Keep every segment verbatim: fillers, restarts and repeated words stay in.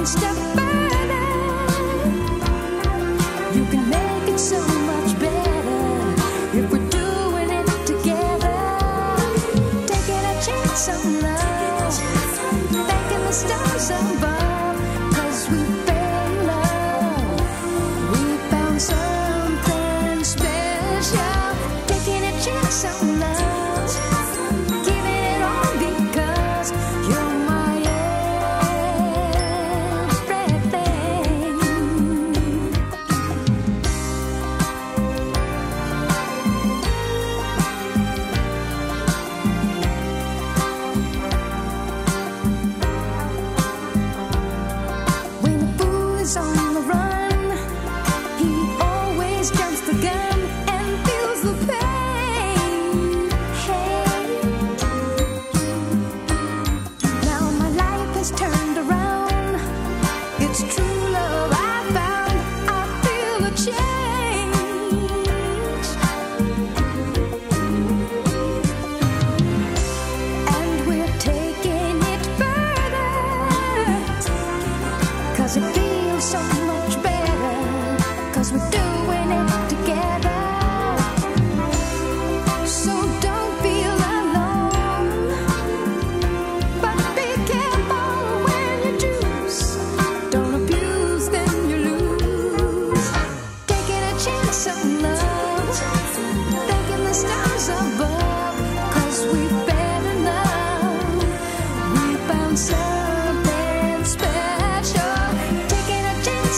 one step further. You can make it so much better if we're doing it together. Taking a chance on love, thanking the stars above, 'cause we fell in love. We found something special. Taking a chance on love. On the run, he always jumps the gun and feels the pain. Hey, now my life has turned around. It's true love I found. I feel a change, and we're taking it further, 'cause it feels so much better, 'cause we're doing it together. So don't feel alone, but be careful when you choose. Don't abuse, then you lose. Taking a chance on love, thanking the stars above, 'cause we fell in love. We found something special.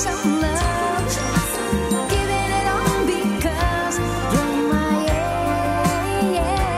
Some love, giving it all because you're my everything.